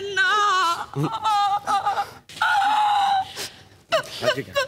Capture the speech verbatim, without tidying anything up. अन्ना।